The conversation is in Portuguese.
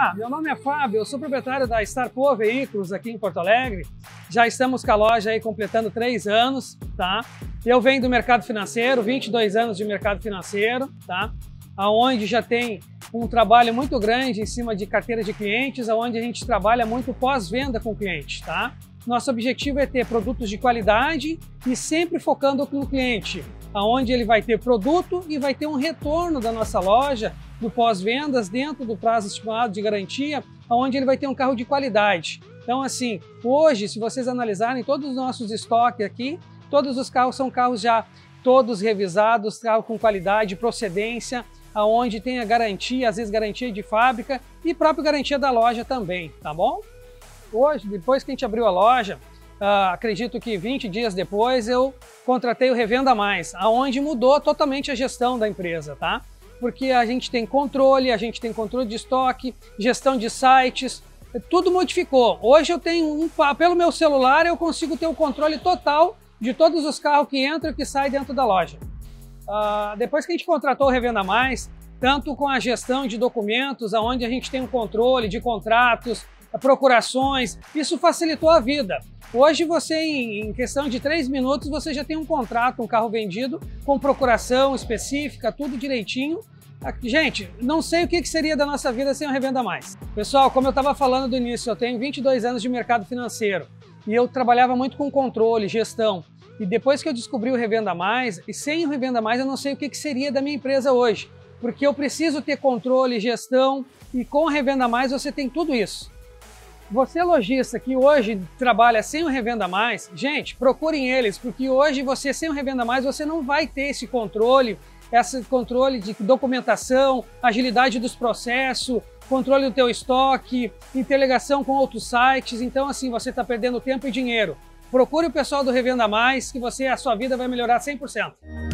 Olá, meu nome é Fábio, eu sou proprietário da Star Poa Veículos aqui em Porto Alegre. Já estamos com a loja aí completando 3 anos, tá? Eu venho do mercado financeiro, 22 anos de mercado financeiro, tá? Aonde já tem um trabalho muito grande em cima de carteira de clientes, aonde a gente trabalha muito pós-venda com o cliente, tá? Nosso objetivo é ter produtos de qualidade e sempre focando no cliente, aonde ele vai ter produto e vai ter um retorno da nossa loja do pós-vendas dentro do prazo estimado de garantia, aonde ele vai ter um carro de qualidade. Então, assim, hoje, se vocês analisarem todos os nossos estoques aqui, todos os carros são carros já todos revisados, carro com qualidade, procedência, aonde tem a garantia, às vezes garantia de fábrica e própria garantia da loja também, tá bom? Hoje, depois que a gente abriu a loja, acredito que 20 dias depois, eu contratei o Revenda Mais, aonde mudou totalmente a gestão da empresa, tá? Porque a gente tem controle de estoque, gestão de sites, tudo modificou. Hoje eu tenho pelo meu celular, eu consigo ter o controle total de todos os carros que entram e que saem dentro da loja. Depois que a gente contratou o Revenda Mais, tanto com a gestão de documentos, aonde a gente tem um controle de contratos, procurações, isso facilitou a vida. Hoje você, em questão de 3 minutos, você já tem um contrato, um carro vendido, com procuração específica, tudo direitinho. Gente, não sei o que seria da nossa vida sem o Revenda Mais. Pessoal, como eu estava falando do início, eu tenho 22 anos de mercado financeiro e eu trabalhava muito com controle, gestão. E depois que eu descobri o Revenda Mais, e sem o Revenda Mais eu não sei o que seria da minha empresa hoje, porque eu preciso ter controle, gestão, e com o Revenda Mais você tem tudo isso. Você lojista que hoje trabalha sem o Revenda Mais, gente, procurem eles, porque hoje você sem o Revenda Mais você não vai ter esse controle de documentação, agilidade dos processos, controle do teu estoque, interligação com outros sites, então assim você está perdendo tempo e dinheiro. Procure o pessoal do Revenda Mais, que a sua vida vai melhorar 100%.